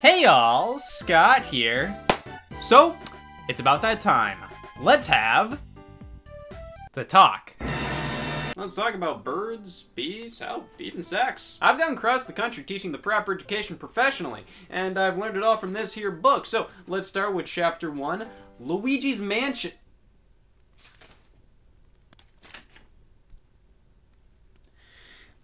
Hey y'all, Scott here. So, it's about that time. Let's have the talk. Let's talk about birds, bees, help, even sex. I've gone across the country teaching the proper education professionally, and I've learned it all from this here book. So, let's start with chapter 1, Luigi's Mansion.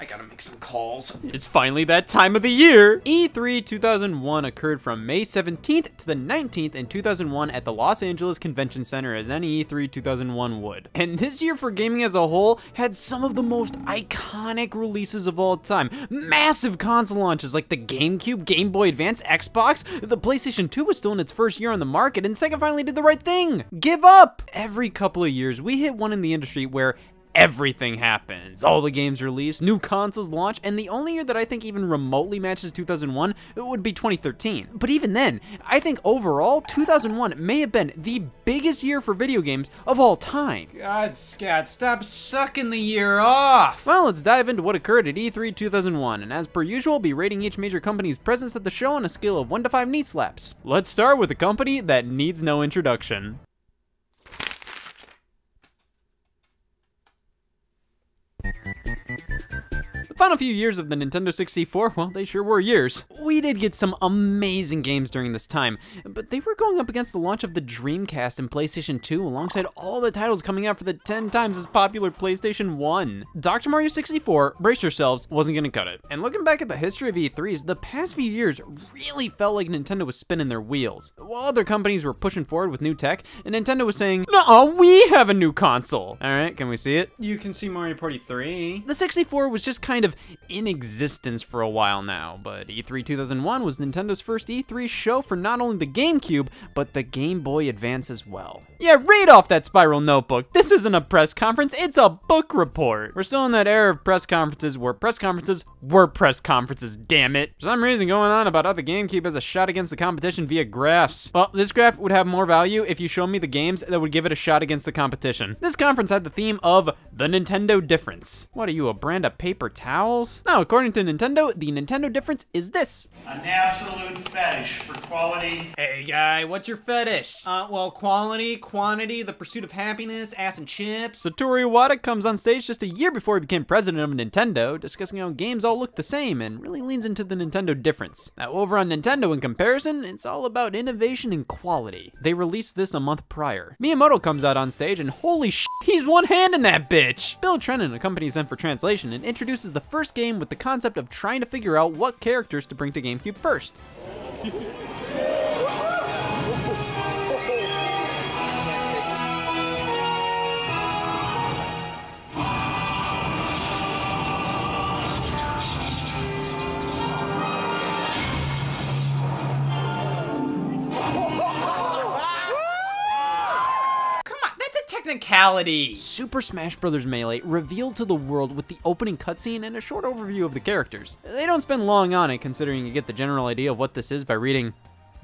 I gotta make some calls. It's finally that time of the year! E3 2001 occurred from May 17th to the 19th in 2001 at the Los Angeles Convention Center, as any E3 2001 would. And this year for gaming as a whole had some of the most iconic releases of all time. Massive console launches like the GameCube, Game Boy Advance, Xbox. The PlayStation 2 was still in its first year on the market, and Sega finally did the right thing! Give up! Every couple of years, we hit one in the industry where everything happens. All the games released, new consoles launch, and the only year that I think even remotely matches 2001 would be 2013. But even then, I think overall, 2001 may have been the biggest year for video games of all time. God, Scat, stop sucking the year off! Well, let's dive into what occurred at E3 2001, and as per usual, be rating each major company's presence at the show on a scale of 1 to 5 knee slaps. Let's start with a company that needs no introduction. The final few years of the Nintendo 64, well, they sure were years. We did get some amazing games during this time, but they were going up against the launch of the Dreamcast and PlayStation 2 alongside all the titles coming out for the 10 times as popular PlayStation 1. Dr. Mario 64, brace yourselves, wasn't gonna cut it. And looking back at the history of E3s, the past few years really felt like Nintendo was spinning their wheels. While other companies were pushing forward with new tech, and Nintendo was saying, "Nuh-uh, we have a new console." All right, can we see it? You can see Mario Party 3. The 64 was just kind of in existence for a while now, but E3 2001 was Nintendo's first E3 show for not only the GameCube, but the Game Boy Advance as well. Yeah, read off that spiral notebook. This isn't a press conference, it's a book report. We're still in that era of press conferences where press conferences were press conferences, damn it. For some reason going on about how the GameCube has a shot against the competition via graphs. Well, this graph would have more value if you showed me the games that would give it a shot against the competition. This conference had the theme of the Nintendo difference. What are you, a brand of paper towel? Now, according to Nintendo, the Nintendo difference is this. An absolute fetish for quality. Hey guy, what's your fetish? Well, quality, quantity, the pursuit of happiness, ass and chips. Satoru Iwata comes on stage just a year before he became president of Nintendo, discussing how games all look the same and really leans into the Nintendo difference. Now, over on Nintendo in comparison, it's all about innovation and quality. They released this a month prior. Miyamoto comes out on stage and holy shit, he's one hand in that bitch. Bill Trennan accompanies them for translation and introduces the first game with the concept of trying to figure out what characters to bring to GameCube first. Technicality. Super Smash Bros. Melee revealed to the world with the opening cutscene and a short overview of the characters. They don't spend long on it considering you get the general idea of what this is by reading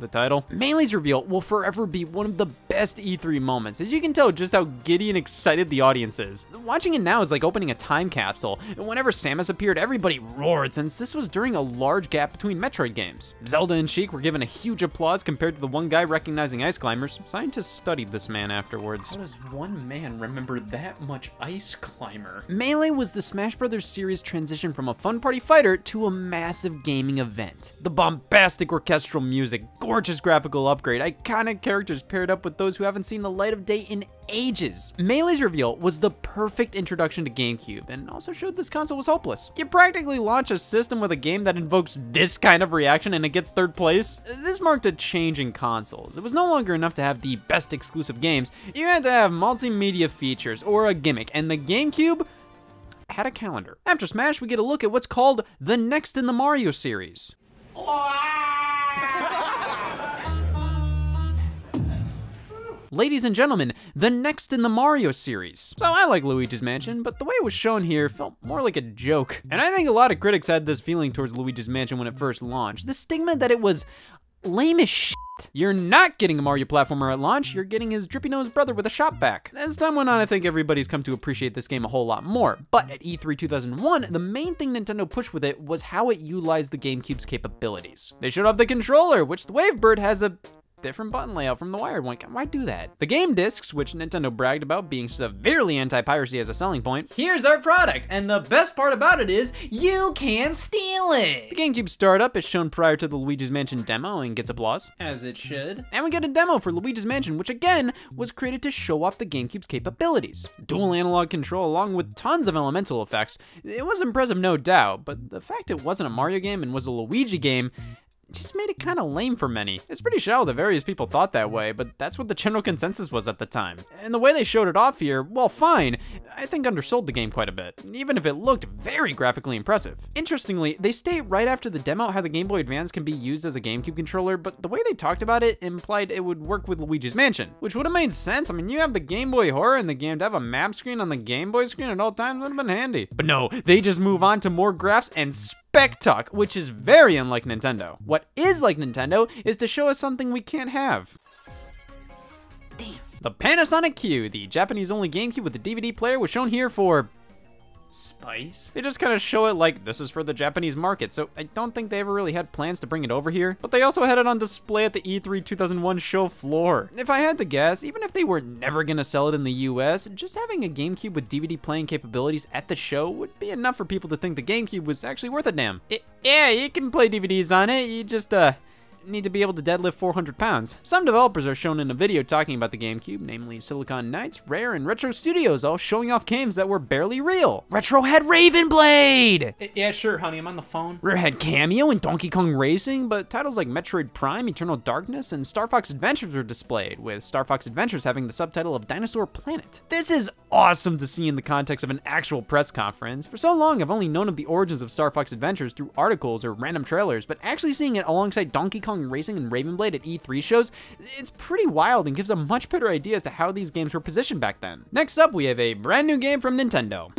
the title. Melee's reveal will forever be one of the best E3 moments, as you can tell just how giddy and excited the audience is. Watching it now is like opening a time capsule, and whenever Samus appeared, everybody roared since this was during a large gap between Metroid games. Zelda and Sheik were given a huge applause compared to the one guy recognizing Ice Climbers. Scientists studied this man afterwards. How does one man remember that much Ice Climber? Melee was the Smash Bros. Series transition from a fun party fighter to a massive gaming event. The bombastic orchestral music, gorgeous graphical upgrade, iconic characters paired up with those who haven't seen the light of day in ages. Melee's reveal was the perfect introduction to GameCube and also showed this console was hopeless. You practically launch a system with a game that invokes this kind of reaction and it gets third place. This marked a change in consoles. It was no longer enough to have the best exclusive games. You had to have multimedia features or a gimmick, and the GameCube had a calendar. After Smash, we get a look at what's called the next in the Mario series. Ladies and gentlemen, the next in the Mario series. So I like Luigi's Mansion, but the way it was shown here felt more like a joke. And I think a lot of critics had this feeling towards Luigi's Mansion when it first launched. The stigma that it was lame as shit. You're not getting a Mario platformer at launch, you're getting his drippy-nosed brother with a shop vac. As time went on, I think everybody's come to appreciate this game a whole lot more, but at E3 2001, the main thing Nintendo pushed with it was how it utilized the GameCube's capabilities. They showed off the controller, which the WaveBird has a different button layout from the wired one. Why do that? The game discs, which Nintendo bragged about being severely anti-piracy as a selling point. Here's our product, and the best part about it is you can steal it. The GameCube startup is shown prior to the Luigi's Mansion demo and gets applause. As it should. And we get a demo for Luigi's Mansion, which again was created to show off the GameCube's capabilities. Dual analog control along with tons of elemental effects. It was impressive, no doubt, but the fact it wasn't a Mario game and was a Luigi game just made it kind of lame for many. It's pretty shallow that various people thought that way, but that's what the general consensus was at the time. And the way they showed it off here, well fine, I think undersold the game quite a bit, even if it looked very graphically impressive. Interestingly, they state right after the demo how the Game Boy Advance can be used as a GameCube controller, but the way they talked about it implied it would work with Luigi's Mansion, which would have made sense. I mean, you have the Game Boy Horror in the game, to have a map screen on the Game Boy screen at all times would have been handy. But no, they just move on to more graphs and spec talk, which is very unlike Nintendo. What is like Nintendo is to show us something we can't have. Damn. The Panasonic Q, the Japanese-only GameCube with a DVD player, was shown here for spice. They just kind of show it like this is for the Japanese market, so I don't think they ever really had plans to bring it over here, but they also had it on display at the E3 2001 show floor. If I had to guess, even if they were never gonna sell it in the US, just having a GameCube with DVD playing capabilities at the show would be enough for people to think the GameCube was actually worth a damn. Yeah, you can play DVDs on it, you just need to be able to deadlift 400 pounds. Some developers are shown in a video talking about the GameCube, namely Silicon Knights, Rare, and Retro Studios, all showing off games that were barely real. Retro had Ravenblade! Yeah, sure, honey, I'm on the phone. Rare had Cameo and Donkey Kong Racing, but titles like Metroid Prime, Eternal Darkness, and Star Fox Adventures were displayed, with Star Fox Adventures having the subtitle of Dinosaur Planet. This is awesome to see in the context of an actual press conference. For so long, I've only known of the origins of Star Fox Adventures through articles or random trailers, but actually seeing it alongside Donkey Kong Racing and Ravenblade at E3 shows, it's pretty wild and gives a much better idea as to how these games were positioned back then. Next up, we have a brand new game from Nintendo.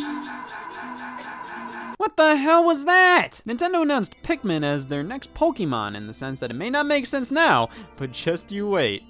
What the hell was that? Nintendo announced Pikmin as their next Pokemon in the sense that it may not make sense now, but just you wait.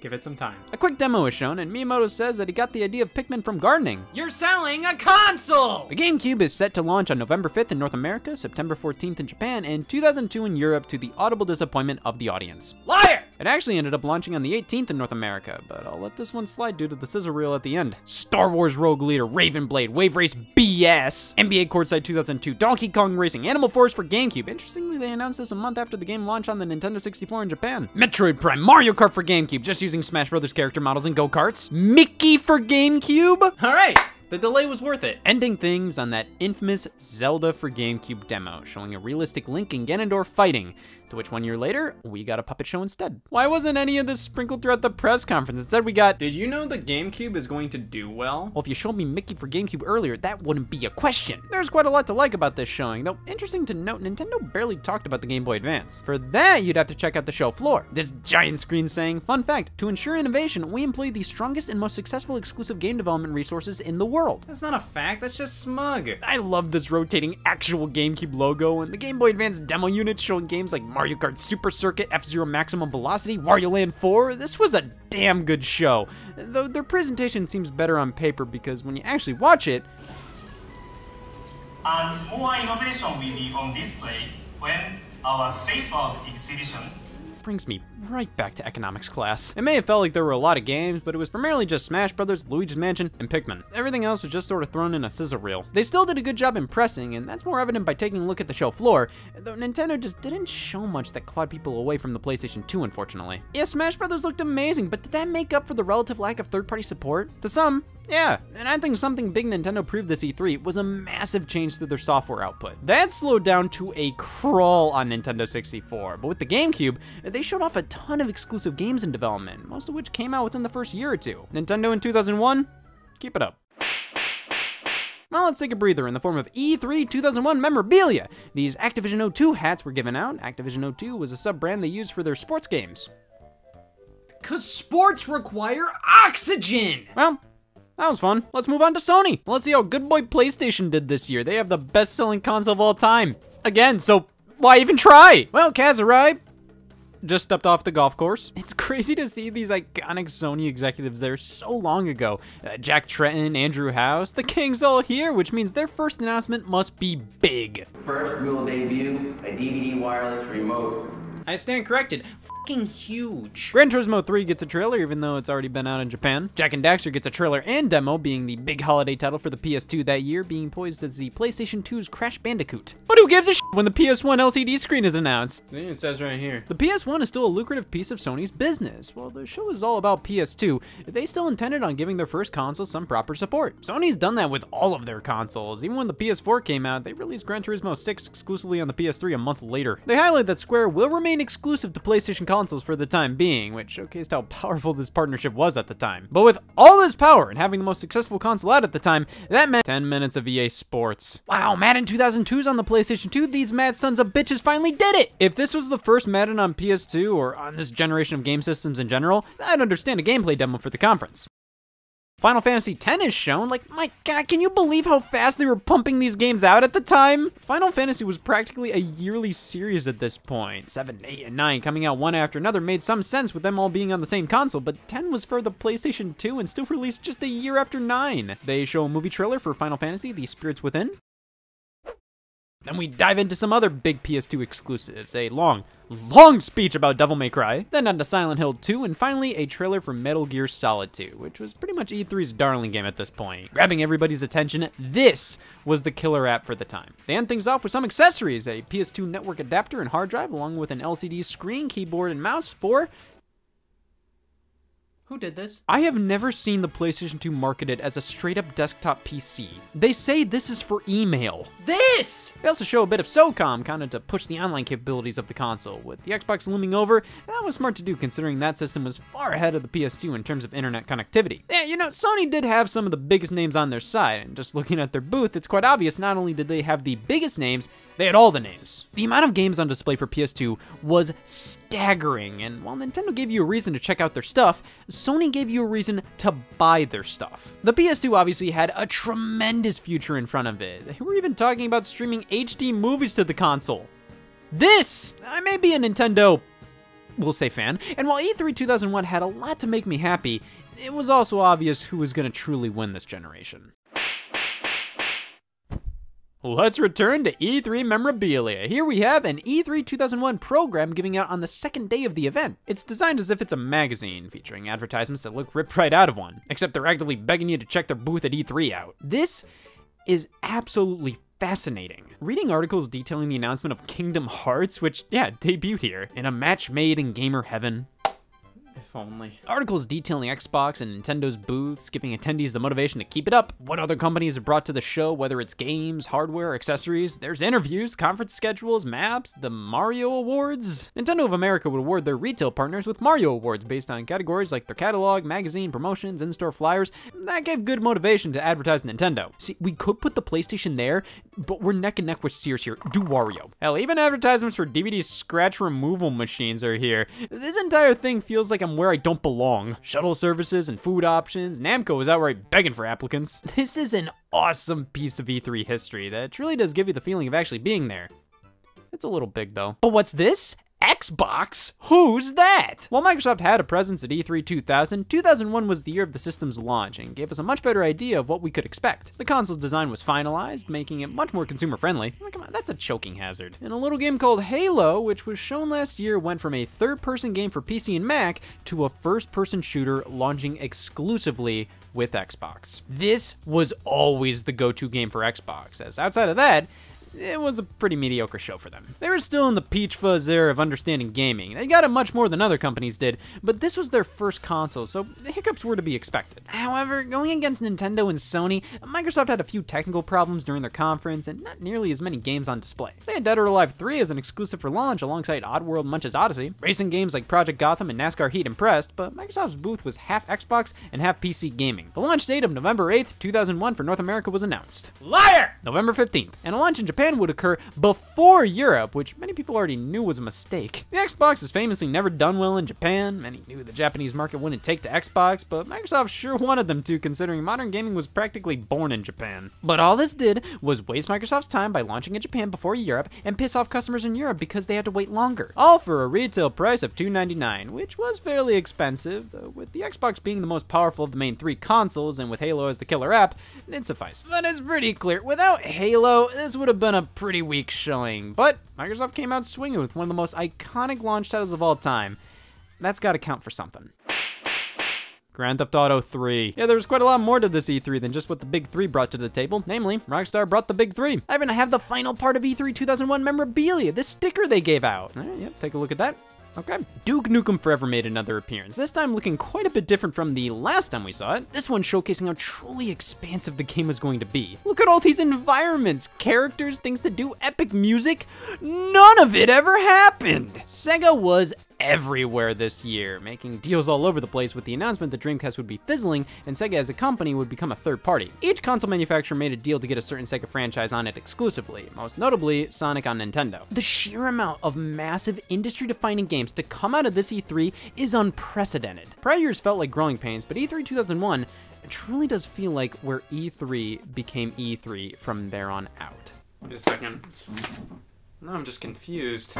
Give it some time. A quick demo is shown, and Miyamoto says that he got the idea of Pikmin from gardening. You're selling a console! The GameCube is set to launch on November 5th in North America, September 14th in Japan, and 2002 in Europe to the audible disappointment of the audience. Liar! It actually ended up launching on the 18th in North America, but I'll let this one slide due to the sizzle reel at the end. Star Wars Rogue Leader, Ravenblade, Wave Race BS, NBA Courtside 2002, Donkey Kong Racing, Animal Force for GameCube. Interestingly, they announced this a month after the game launched on the Nintendo 64 in Japan. Metroid Prime, Mario Kart for GameCube, just using Smash Brothers character models and go-karts. Mickey for GameCube? All right, the delay was worth it. Ending things on that infamous Zelda for GameCube demo, showing a realistic Link and Ganondorf fighting, to which 1 year later, we got a puppet show instead. Why wasn't any of this sprinkled throughout the press conference? Instead we got, did you know the GameCube is going to do well? Well, if you showed me Mickey for GameCube earlier, that wouldn't be a question. There's quite a lot to like about this showing, though interesting to note, Nintendo barely talked about the Game Boy Advance. For that, you'd have to check out the show floor. This giant screen saying, fun fact, to ensure innovation, we employ the strongest and most successful exclusive game development resources in the world. That's not a fact, that's just smug. I love this rotating actual GameCube logo and the Game Boy Advance demo unit showing games like Mario Kart Super Circuit, F-Zero Maximum Velocity, Wario Land 4, this was a damn good show. Though their presentation seems better on paper because when you actually watch it... And more innovation will be on display when our Spaceworld exhibition brings me right back to economics class. It may have felt like there were a lot of games, but it was primarily just Smash Brothers, Luigi's Mansion, and Pikmin. Everything else was just sort of thrown in a sizzle reel. They still did a good job impressing, and that's more evident by taking a look at the show floor, though Nintendo just didn't show much that clawed people away from the PlayStation 2, unfortunately. Yeah, Smash Brothers looked amazing, but did that make up for the relative lack of third-party support? To some, yeah, and I think something big Nintendo proved this E3 was a massive change to their software output. That slowed down to a crawl on Nintendo 64, but with the GameCube, they showed off a ton of exclusive games in development, most of which came out within the first year or two. Nintendo in 2001, keep it up. Well, let's take a breather in the form of E3 2001 memorabilia. These Activision 02 hats were given out. Activision 02 was a sub-brand they used for their sports games. 'Cause sports require oxygen! Well, that was fun. Let's move on to Sony. Let's see how good boy PlayStation did this year. They have the best-selling console of all time. Again, so why even try? Well, Kazurai just stepped off the golf course. It's crazy to see these iconic Sony executives there so long ago. Jack Tretton, Andrew House, the King's all here, which means their first announcement must be big. First, we will debut a DVD wireless remote. I stand corrected. Fucking huge. Gran Turismo 3 gets a trailer even though it's already been out in Japan. Jak and Daxter gets a trailer and demo, being the big holiday title for the PS2 that year, being poised as the PlayStation 2's Crash Bandicoot. But who gives a shit when the PS1 LCD screen is announced? I think it says right here. The PS1 is still a lucrative piece of Sony's business. While the show is all about PS2, they still intended on giving their first console some proper support. Sony's done that with all of their consoles. Even when the PS4 came out, they released Gran Turismo 6 exclusively on the PS3 a month later. They highlight that Square will remain exclusive to PlayStation consoles for the time being, which showcased how powerful this partnership was at the time. But with all this power and having the most successful console out at the time, that meant 10 minutes of EA Sports. Wow, Madden 2002's on the PlayStation 2, these mad sons of bitches finally did it! If this was the first Madden on PS2 or on this generation of game systems in general, I'd understand a gameplay demo for the conference. Final Fantasy X is shown. Like, my god, can you believe how fast they were pumping these games out at the time? Final Fantasy was practically a yearly series at this point. 7, 8, and 9 coming out one after another made some sense with them all being on the same console, but 10 was for the PlayStation 2 and still released just a year after 9. They show a movie trailer for Final Fantasy, The Spirits Within. Then we dive into some other big PS2 exclusives, a long speech about Devil May Cry, then on to Silent Hill 2, and finally a trailer for Metal Gear Solid 2, which was pretty much E3's darling game at this point. Grabbing everybody's attention, this was the killer app for the time. They end things off with some accessories, a PS2 network adapter and hard drive, along with an LCD screen, keyboard, and mouse for... Who did this? I have never seen the PlayStation 2 marketed as a straight-up desktop PC. They say this is for email. This! They also show a bit of SOCOM, kind of to push the online capabilities of the console. With the Xbox looming over, that was smart to do considering that system was far ahead of the PS2 in terms of internet connectivity. Yeah, you know, Sony did have some of the biggest names on their side, and just looking at their booth, it's quite obvious not only did they have the biggest names, they had all the names. The amount of games on display for PS2 was staggering, and while Nintendo gave you a reason to check out their stuff, Sony gave you a reason to buy their stuff. The PS2 obviously had a tremendous future in front of it. They were even talking about streaming HD movies to the console. This! I may be a Nintendo, we'll say, fan, and while E3 2001 had a lot to make me happy, it was also obvious who was gonna truly win this generation. Let's return to E3 memorabilia. Here we have an E3 2001 program giving out on the second day of the event. It's designed as if it's a magazine, featuring advertisements that look ripped right out of one, except they're actively begging you to check their booth at E3 out. This is absolutely fascinating. Reading articles detailing the announcement of Kingdom Hearts, which, yeah, debuted here, in a match made in gamer heaven. Only. Articles detailing Xbox and Nintendo's booths, giving attendees the motivation to keep it up, what other companies have brought to the show, whether it's games, hardware, accessories. There's interviews, conference schedules, maps, the Mario Awards. Nintendo of America would award their retail partners with Mario Awards based on categories like their catalog, magazine, promotions, in-store flyers. That gave good motivation to advertise Nintendo. See, we could put the PlayStation there, but we're neck and neck with Sears here. Do Wario. Hell, even advertisements for DVD scratch removal machines are here. This entire thing feels like I'm where I don't belong. Shuttle services and food options. Namco is outright begging for applicants. This is an awesome piece of E3 history that truly does give you the feeling of actually being there. It's a little big though. But what's this? Xbox? Who's that? While Microsoft had a presence at E3 2000, 2001 was the year of the system's launch and gave us a much better idea of what we could expect. The console's design was finalized, making it much more consumer friendly. Oh, come on, that's a choking hazard. And a little game called Halo, which was shown last year, went from a third-person game for PC and Mac to a first-person shooter launching exclusively with Xbox. This was always the go-to game for Xbox, as outside of that, it was a pretty mediocre show for them. They were still in the peach fuzz era of understanding gaming. They got it much more than other companies did, but this was their first console, so the hiccups were to be expected. However, going against Nintendo and Sony, Microsoft had a few technical problems during their conference and not nearly as many games on display. They had Dead or Alive 3 as an exclusive for launch alongside Oddworld Munch's Odyssey, racing games like Project Gotham and NASCAR Heat impressed, but Microsoft's booth was half Xbox and half PC gaming. The launch date of November 8th, 2001 for North America was announced. Liar! November 15th, and a launch in Japan Japan would occur before Europe, which many people already knew was a mistake. The Xbox has famously never done well in Japan. Many knew the Japanese market wouldn't take to Xbox, but Microsoft sure wanted them to, considering modern gaming was practically born in Japan. But all this did was waste Microsoft's time by launching in Japan before Europe and piss off customers in Europe because they had to wait longer. All for a retail price of $2.99, which was fairly expensive, though with the Xbox being the most powerful of the main three consoles and with Halo as the killer app, it sufficed. But it's pretty clear, without Halo, this would have been a pretty weak showing, but Microsoft came out swinging with one of the most iconic launch titles of all time. That's gotta count for something. Grand Theft Auto 3. Yeah, there was quite a lot more to this E3 than just what the Big 3 brought to the table. Namely, Rockstar brought the Big 3. I even have the final part of E3 2001 memorabilia, this sticker they gave out. All right, yep, take a look at that. Okay. Duke Nukem Forever made another appearance, this time looking quite a bit different from the last time we saw it. This one showcasing how truly expansive the game was going to be. Look at all these environments, characters, things to do, epic music. None of it ever happened. Sega was everywhere this year, making deals all over the place with the announcement that Dreamcast would be fizzling and Sega as a company would become a third party. Each console manufacturer made a deal to get a certain Sega franchise on it exclusively, most notably Sonic on Nintendo. The sheer amount of massive industry-defining games to come out of this E3 is unprecedented. Prior years felt like growing pains, but E3 2001 truly does feel like where E3 became E3 from there on out. Wait a second. Now I'm just confused.